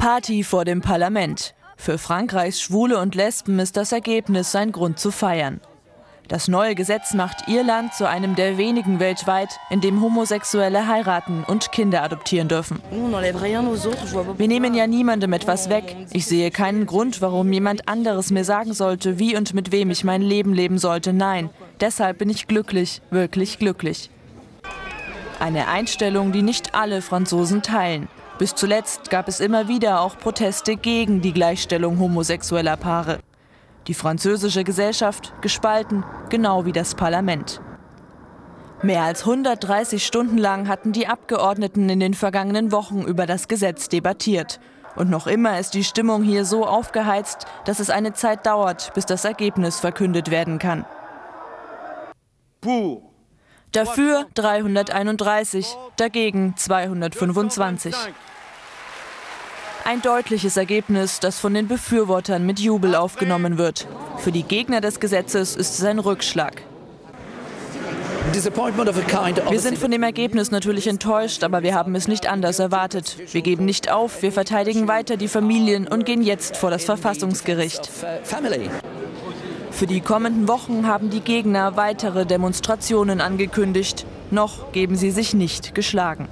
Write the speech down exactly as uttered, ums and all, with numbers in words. Party vor dem Parlament. Für Frankreichs Schwule und Lesben ist das Ergebnis ein Grund zu feiern. Das neue Gesetz macht Irland zu einem der wenigen weltweit, in dem Homosexuelle heiraten und Kinder adoptieren dürfen. Wir nehmen ja niemandem etwas weg. Ich sehe keinen Grund, warum jemand anderes mir sagen sollte, wie und mit wem ich mein Leben leben sollte. Nein, deshalb bin ich glücklich, wirklich glücklich. Eine Einstellung, die nicht alle Franzosen teilen. Bis zuletzt gab es immer wieder auch Proteste gegen die Gleichstellung homosexueller Paare. Die französische Gesellschaft gespalten, genau wie das Parlament. Mehr als hundertdreißig Stunden lang hatten die Abgeordneten in den vergangenen Wochen über das Gesetz debattiert. Und noch immer ist die Stimmung hier so aufgeheizt, dass es eine Zeit dauert, bis das Ergebnis verkündet werden kann. Dafür dreihunderteinunddreißig, dagegen zweihundertfünfundzwanzig. Ein deutliches Ergebnis, das von den Befürwortern mit Jubel aufgenommen wird. Für die Gegner des Gesetzes ist es ein Rückschlag. Wir sind von dem Ergebnis natürlich enttäuscht, aber wir haben es nicht anders erwartet. Wir geben nicht auf, wir verteidigen weiter die Familien und gehen jetzt vor das Verfassungsgericht. Für die kommenden Wochen haben die Gegner weitere Demonstrationen angekündigt. Noch geben sie sich nicht geschlagen.